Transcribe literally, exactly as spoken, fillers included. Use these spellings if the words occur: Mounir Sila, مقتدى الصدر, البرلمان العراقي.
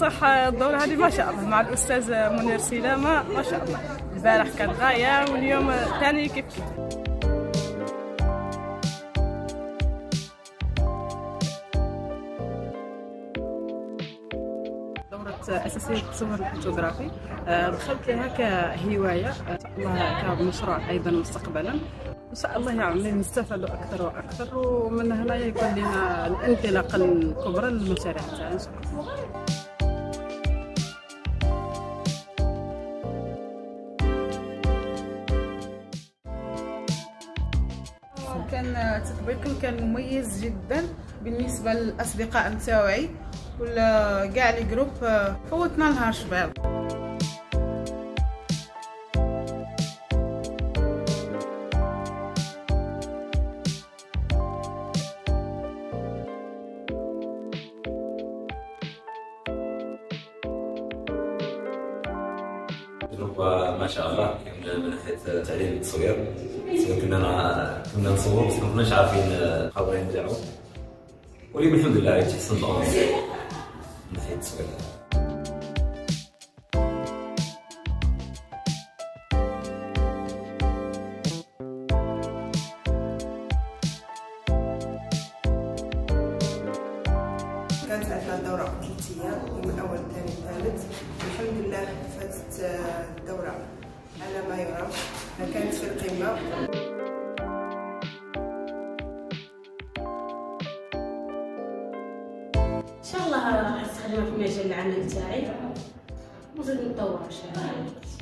الصحة الدورة هذه ما شاء الله مع الأستاذ منير سيلا ما, ما شاء الله. البارح كان غاية واليوم ثاني كيف كيف. أساسية التصوير الفوتوغرافي دخلت لها كهواية إن شاء الله كمشروع أيضا مستقبلا إن شاء الله يعني نستفادوا أكثر وأكثر ومن هنا يكون لنا الانطلاقة الكبرى للمشاريع تاعنا إن شاء الله. كان تطبيقي كان مميز جدا بالنسبة للأصدقاء متاوعي ولا كاع لي جروب فوتنا نهار شباب. تجربة ما شاء الله من ناحية تعليم التصوير كنا كنا نصور بس ما كناش عارفين قادرين نرجعو واليوم الحمد لله راه تحسن الأمور. It's كانت عندنا الدورة ثلاث أيام اليوم الأول الثاني الثالث الحمد لله فاتت الدورة على ما يرام كانت في القمة. إن شاء الله راح أستخدمها في مجال العمل تاعي ونزيد نطور إن شاء الله.